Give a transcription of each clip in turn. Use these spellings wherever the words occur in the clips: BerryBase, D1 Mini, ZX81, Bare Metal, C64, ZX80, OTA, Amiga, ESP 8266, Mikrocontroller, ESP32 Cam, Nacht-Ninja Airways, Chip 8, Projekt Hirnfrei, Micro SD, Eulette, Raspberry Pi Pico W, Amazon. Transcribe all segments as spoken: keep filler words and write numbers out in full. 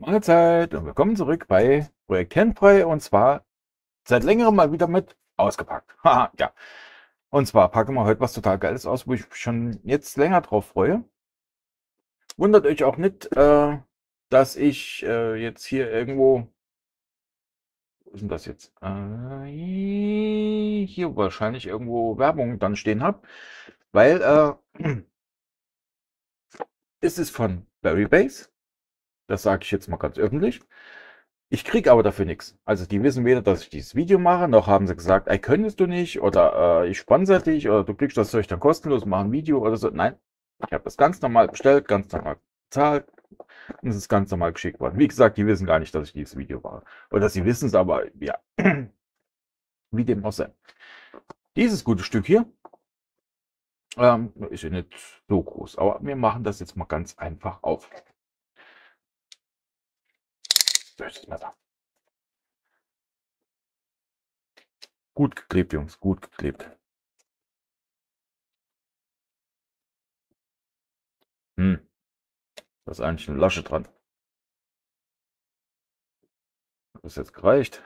Mahlzeit und willkommen zurück bei Projekt Hirnfrei, und zwar seit längerem mal wieder mit ausgepackt. Haha, ja. Und zwar packen wir heute was total Geiles aus, wo ich mich schon jetzt länger drauf freue. Wundert euch auch nicht, äh, dass ich äh, jetzt hier irgendwo... Wo ist denn das jetzt? Äh, hier wahrscheinlich irgendwo Werbung dann stehen habe, weil äh, es ist von BerryBase. Das sage ich jetzt mal ganz öffentlich. Ich kriege aber dafür nichts. Also die wissen weder, dass ich dieses Video mache, noch haben sie gesagt, ey, könntest du nicht, oder äh, ich sponsere dich, oder du kriegst das Zeug dann kostenlos, mach ein Video oder so. Nein, ich habe das ganz normal bestellt, ganz normal bezahlt und es ist ganz normal geschickt worden. Wie gesagt, die wissen gar nicht, dass ich dieses Video mache. Oder sie wissen es, aber ja, wie dem auch sei. Dieses gute Stück hier ähm, ist ja nicht so groß, aber wir machen das jetzt mal ganz einfach auf. Messer. Gut geklebt, Jungs, gut geklebt. Hm. Da ist eigentlich eine Lasche dran. Das ist jetzt gereicht.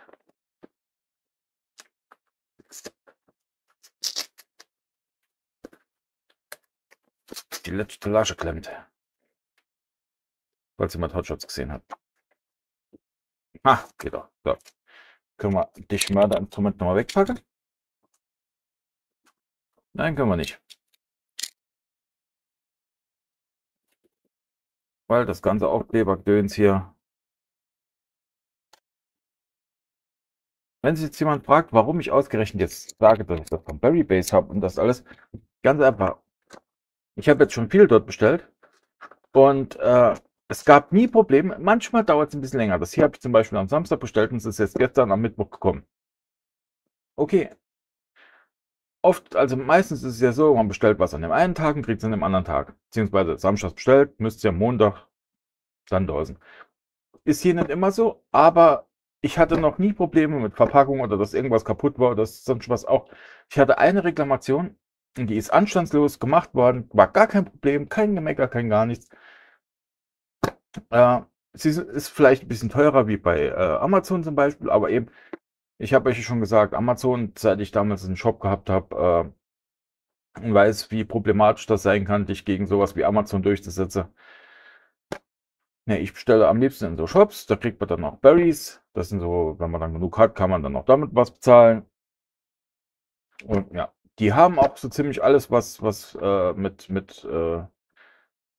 Die letzte Lasche klemmt. Falls jemand Hotshots gesehen hat. Ah, geht doch. So. Können wir dich Mörderinstrument nochmal wegpacken? Nein, können wir nicht. Weil das ganze Aufklebergedöns hier. Wenn sich jetzt jemand fragt, warum ich ausgerechnet jetzt sage, dass ich das von BerryBase habe und das alles, ganz einfach. Ich habe jetzt schon viel dort bestellt und äh, es gab nie Probleme. Manchmal dauert es ein bisschen länger. Das hier habe ich zum Beispiel am Samstag bestellt und es ist jetzt gestern am Mittwoch gekommen. Okay. Oft, also meistens ist es ja so, man bestellt was an dem einen Tag und kriegt es an dem anderen Tag. Beziehungsweise samstags bestellt, müsst es ja Montag dann da sein. Ist hier nicht immer so, aber ich hatte noch nie Probleme mit Verpackung oder dass irgendwas kaputt war oder sonst was auch. Ich hatte eine Reklamation und die ist anstandslos gemacht worden. War gar kein Problem, kein Gemecker, kein gar nichts. Äh, sie ist vielleicht ein bisschen teurer wie bei äh, Amazon zum Beispiel, aber eben, ich habe euch schon gesagt, Amazon, seit ich damals einen Shop gehabt habe, äh, weiß, wie problematisch das sein kann, dich gegen sowas wie Amazon durchzusetzen. Ja, ich bestelle am liebsten in so Shops, da kriegt man dann auch Berries, das sind so, wenn man dann genug hat, kann man dann auch damit was bezahlen. Und ja, die haben auch so ziemlich alles, was, was äh, mit, mit, äh,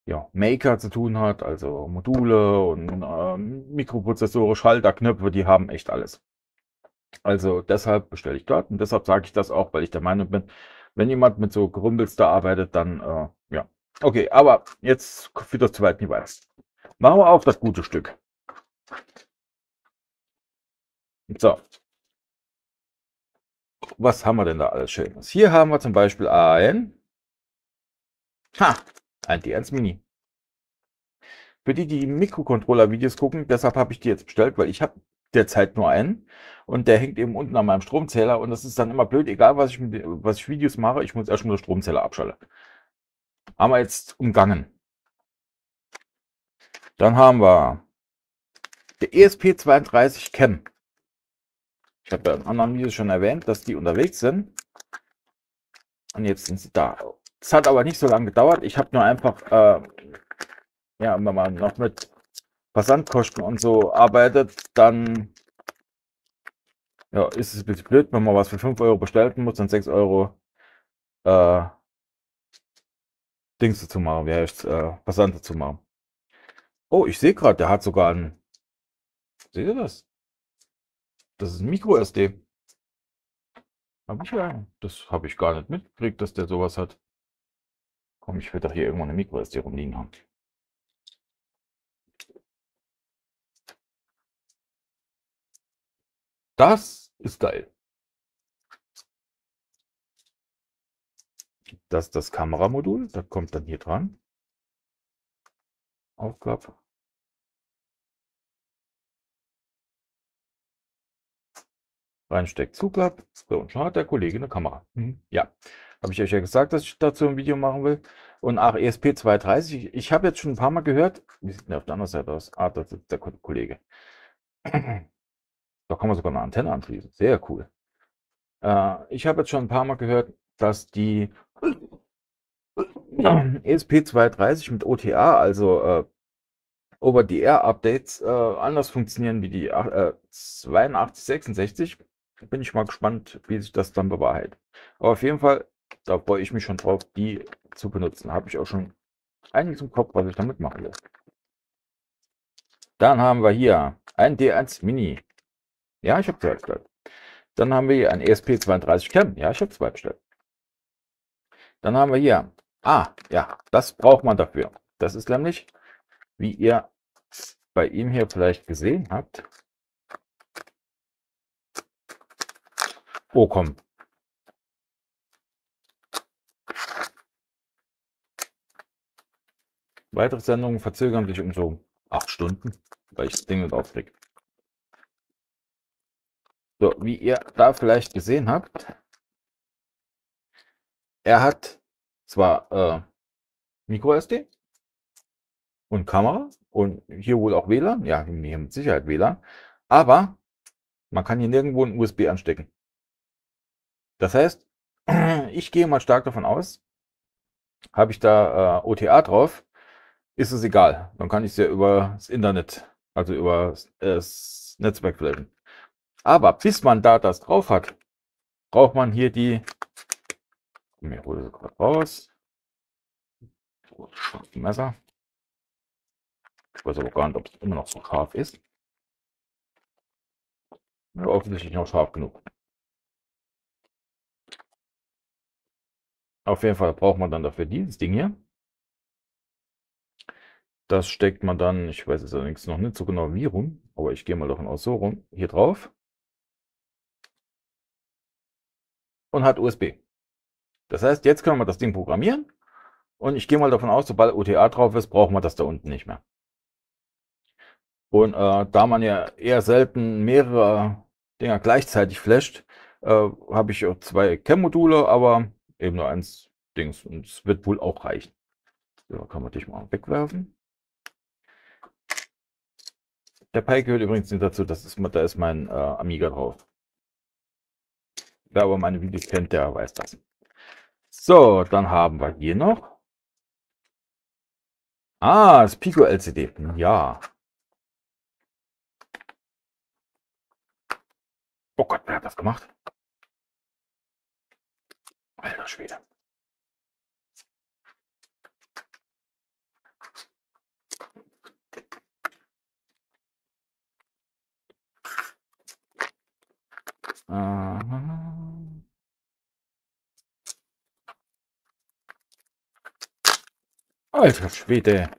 ja, Maker zu tun hat, also Module und äh, Mikroprozessore, Schalter, Knöpfe, die haben echt alles. Also deshalb bestelle ich dort und deshalb sage ich das auch, weil ich der Meinung bin, wenn jemand mit so Gerümpels da arbeitet, dann, äh, ja. Okay, aber jetzt führt das zu weit nie weiter. Machen wir auf das gute Stück. So. Was haben wir denn da alles Schönes? Hier haben wir zum Beispiel ein... Ha! Ein D eins Mini. Für die, die Mikrocontroller-Videos gucken, deshalb habe ich die jetzt bestellt, weil ich habe derzeit nur einen und der hängt eben unten an meinem Stromzähler und das ist dann immer blöd, egal was ich, was ich Videos mache, ich muss erstmal den Stromzähler abschalten. Haben wir jetzt umgangen. Dann haben wir der E S P zweiunddreißig Cam. Ich habe ja in anderen Videos schon erwähnt, dass die unterwegs sind und jetzt sind sie da. Es hat aber nicht so lange gedauert. Ich habe nur einfach, äh, ja, wenn man noch mit Versandkosten und so arbeitet, dann ja, ist es ein bisschen blöd, wenn man was für fünf Euro bestellt muss, dann sechs Euro äh, Dings dazu machen, wie heißt, äh, Versand dazu machen. Oh, ich sehe gerade, der hat sogar einen. Seht ihr das? Das ist ein Micro S D. Habe ich ja. Das habe ich gar nicht mitgekriegt, dass der sowas hat. Komm, ich will doch hier irgendwo eine Micro S D rumliegen haben. Das ist geil. Das ist das Kameramodul. Das kommt dann hier dran. Aufklappe. Reinsteckt, zuklappt. So, und schon hat der Kollege eine Kamera. Mhm. Ja, habe ich euch ja gesagt, dass ich dazu ein Video machen will. und auch E S P zweihundertdreißig. Ich habe jetzt schon ein paar Mal gehört, wie sieht denn auf der anderen Seite aus? Ah, das ist der Kollege. Da kann man sogar eine Antenne anschließen. Sehr cool. Äh, ich habe jetzt schon ein paar Mal gehört, dass die E S P zweihundertdreißig mit O T A, also äh, Over-the-Air-Updates, äh, anders funktionieren wie die äh, zweiundachtzig sechsundsechzig. Bin ich mal gespannt, wie sich das dann bewahrheitet. Aber auf jeden Fall, da freue ich mich schon drauf, die zu benutzen. Habe ich auch schon einiges im Kopf, was ich damit machen will. Dann haben wir hier ein D eins Mini. Ja, ich habe zwei bestellt. Dann haben wir hier ein E S P zweiunddreißig Cam. Ja, ich habe zwei bestellt. Dann haben wir hier, ah, ja, das braucht man dafür. Das ist nämlich, wie ihr bei ihm hier vielleicht gesehen habt. Oh, komm. Weitere Sendungen verzögern sich um so acht Stunden, weil ich das Ding mit aufkriege. So, wie ihr da vielleicht gesehen habt, er hat zwar äh, Micro S D und Kamera und hier wohl auch W LAN, ja, hier mit Sicherheit W LAN, aber man kann hier nirgendwo ein U S B anstecken. Das heißt, ich gehe mal stark davon aus, habe ich da äh, O T A drauf, ist es egal. Dann kann ich es ja über das Internet, also über äh, das Netzwerk flippen. Aber bis man da das drauf hat, braucht man hier die. Mir hole sie gerade raus. Schwarzes Messer. Ich weiß aber gar nicht, ob es immer noch so scharf ist. Ja, offensichtlich noch scharf genug. Auf jeden Fall braucht man dann dafür dieses Ding hier. Das steckt man dann, ich weiß es allerdings noch nicht so genau wie rum, aber ich gehe mal davon aus, so rum, hier drauf. Und hat U S B. Das heißt, jetzt können wir das Ding programmieren. Und ich gehe mal davon aus, sobald O T A drauf ist, brauchen wir das da unten nicht mehr. Und äh, da man ja eher selten mehrere Dinger gleichzeitig flasht, äh, habe ich auch zwei Cam-Module, aber eben nur eins Dings. Und es wird wohl auch reichen. So, kann man dich mal wegwerfen. Der Pi gehört übrigens nicht dazu, das ist, da ist mein äh, Amiga drauf. Wer aber meine Videos kennt, der weiß das. So, dann haben wir hier noch. Ah, das Pico L C D. Ja. Oh Gott, wer hat das gemacht? Alter Schwede. Aha. Alter Schwede.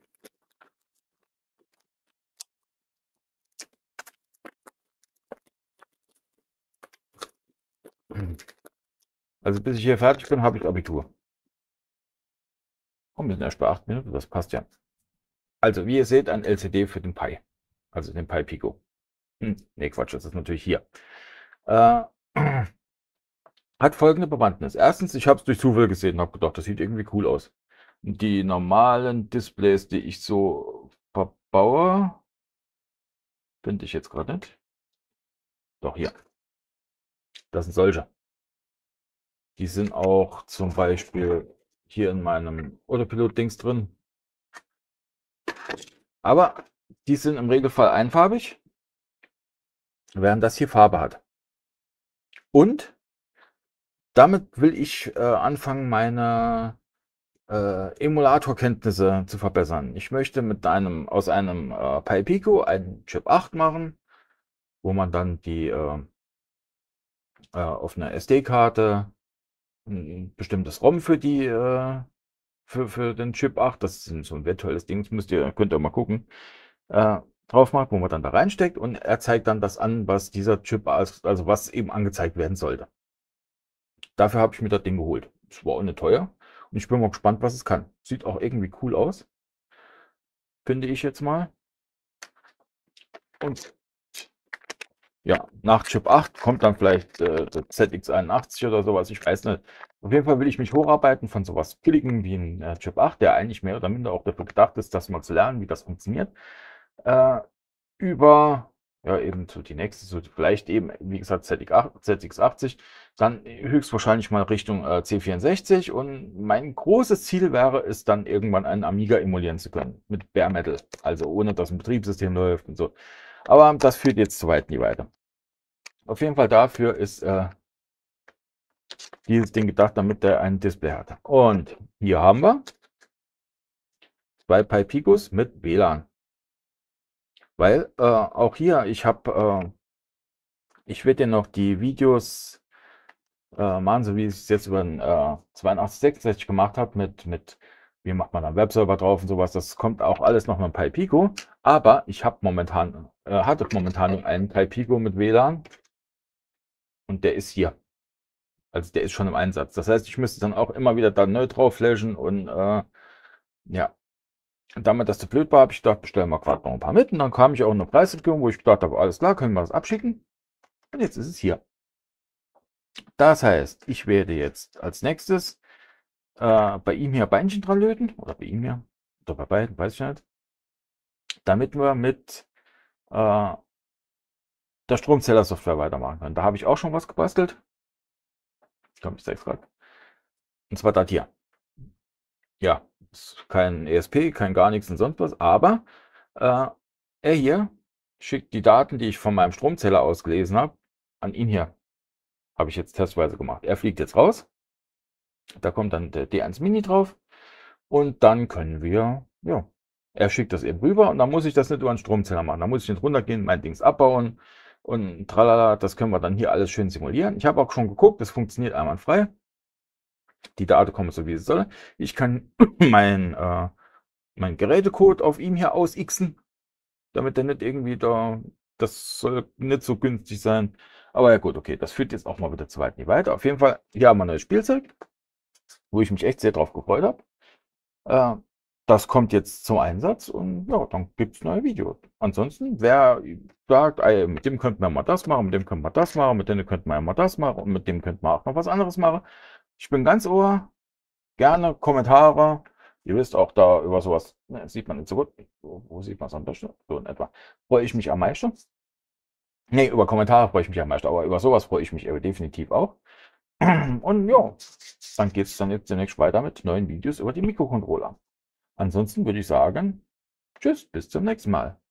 Also bis ich hier fertig bin, habe ich Abitur. Komm, wir sind erst bei acht Minuten, das passt ja. Also wie ihr seht, ein L C D für den Pi. Also den Pi Pico. Hm, ne Quatsch, das ist natürlich hier. Äh, hat folgende Bewandtnis. Erstens, ich habe es durch Zufall gesehen und habe gedacht, das sieht irgendwie cool aus. Die normalen Displays, die ich so verbaue, finde ich jetzt gerade nicht. Doch, hier. Das sind solche. Die sind auch zum Beispiel hier in meinem Autopilot-Dings drin. Aber die sind im Regelfall einfarbig, während das hier Farbe hat. Und damit will ich äh, anfangen, meine Äh, Emulatorkenntnisse zu verbessern. Ich möchte mit einem aus einem äh, Pi Pico einen Chip acht machen, wo man dann die äh, äh, auf einer S D-Karte ein bestimmtes ROM für die äh, für, für den Chip acht, das ist so ein virtuelles Ding, das müsst ihr, könnt ihr mal gucken, äh, drauf macht, wo man dann da reinsteckt und er zeigt dann das an, was dieser Chip, also was eben angezeigt werden sollte. Dafür habe ich mir das Ding geholt. Es war auch nicht teuer. Ich bin mal gespannt, was es kann. Sieht auch irgendwie cool aus. Finde ich jetzt mal. Und ja, nach Chip acht kommt dann vielleicht äh, der Z X einundachtzig oder sowas, ich weiß nicht. Auf jeden Fall will ich mich hocharbeiten von sowas Billigen wie ein äh, Chip acht, der eigentlich mehr oder minder auch dafür gedacht ist, das mal zu lernen, wie das funktioniert, äh, über, ja, eben so die nächste, so vielleicht eben, wie gesagt, Z X achtzig, dann höchstwahrscheinlich mal Richtung äh, C vierundsechzig, und mein großes Ziel wäre es dann irgendwann einen Amiga emulieren zu können, mit Bare Metal, also ohne, dass ein Betriebssystem läuft und so. Aber das führt jetzt zu weit nie weiter. Auf jeden Fall dafür ist äh, dieses Ding gedacht, damit er ein Display hat. Und hier haben wir zwei Pi Picos mit W LAN. Weil äh, auch hier, ich habe, äh, ich werde dir noch die Videos äh, machen, so wie ich es jetzt über den äh, zweiundachtzig sechsundsechzig gemacht habe, mit, mit wie macht man da einen Webserver drauf und sowas, das kommt auch alles noch mit Pi Pico. Aber ich habe momentan, äh, hatte momentan einen Pi Pico mit W LAN, und der ist hier. Also der ist schon im Einsatz. Das heißt, ich müsste dann auch immer wieder da neu drauf flashen und äh, ja. Und damit das zu blöd war, habe ich gedacht, bestellen wir gerade noch ein paar mit. Und dann kam ich auch in eine Preisregierung, wo ich gedacht habe, alles klar, können wir das abschicken. Und jetzt ist es hier. Das heißt, ich werde jetzt als nächstes äh, bei ihm hier Beinchen dran löten. Oder bei ihm hier. Oder bei beiden, weiß ich nicht. Damit wir mit äh, der Stromzähler-Software weitermachen können. Da habe ich auch schon was gebastelt. Ich glaube, ich zeige es gerade. Und zwar das hier. Ja. Kein E S P, kein gar nichts und sonst was, aber äh, er hier schickt die Daten, die ich von meinem Stromzähler ausgelesen habe, an ihn hier. Habe ich jetzt testweise gemacht. Er fliegt jetzt raus. Da kommt dann der D eins Mini drauf. Und dann können wir, ja, er schickt das eben rüber, und dann muss ich das nicht über einen Stromzähler machen. Da muss ich nicht runtergehen, mein Dings abbauen und tralala, das können wir dann hier alles schön simulieren. Ich habe auch schon geguckt, das funktioniert einwandfrei. Die Daten kommen so, wie sie sollen. Ich kann mein, äh, mein Gerätecode auf ihm hier ausixen, damit der nicht irgendwie da, das soll nicht so günstig sein. Aber ja gut, okay, das führt jetzt auch mal wieder zu weit nicht weiter. Auf jeden Fall, hier haben wir ein neues Spielzeug, wo ich mich echt sehr drauf gefreut habe. Äh, das kommt jetzt zum Einsatz, und ja, dann gibt es neue Videos. Ansonsten, wer sagt, ey, mit dem könnten wir mal das machen, mit dem könnten wir das machen, mit dem könnten wir mal das machen und mit dem könnten wir auch noch was anderes machen. Ich bin ganz ohr, gerne Kommentare, ihr wisst auch da über sowas, ne, sieht man nicht so gut, wo sieht man es am besten, so in etwa, freue ich mich am meisten. Ne, über Kommentare freue ich mich am meisten, aber über sowas freue ich mich definitiv auch. Und ja, dann geht es dann jetzt demnächst weiter mit neuen Videos über die Mikrocontroller. Ansonsten würde ich sagen, tschüss, bis zum nächsten Mal.